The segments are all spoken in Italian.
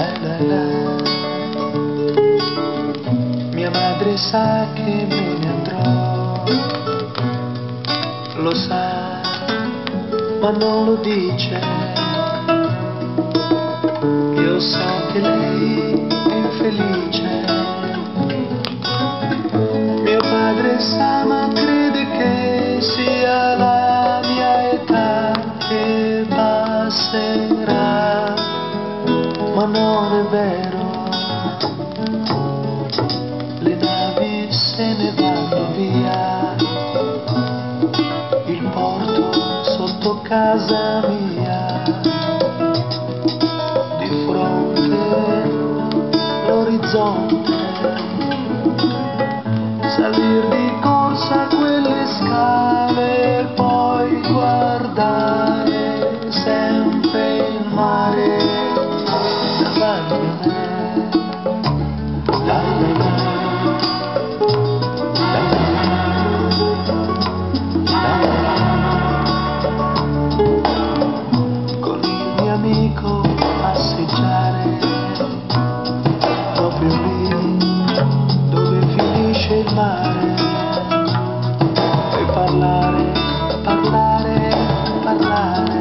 La la la. Mia madre sa che me ne andrò, lo sa, ma non lo dice. Io so che lei è infelice. Mio padre sa, ma crede che sia la mia età che passerà. Ma non è vero, le navi se ne vanno via, il porto sotto casa mia, di fronte all'orizzonte, salir di corsa quelle scale e poi guardare sempre il mare. Con il mio amico passeggiare proprio lì dove finisce il mare e parlare, parlare, parlare.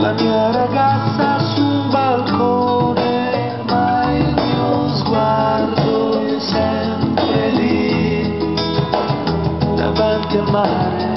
La mia ragazza su un balcone, ma il mio sguardo è sempre lì, davanti al mare.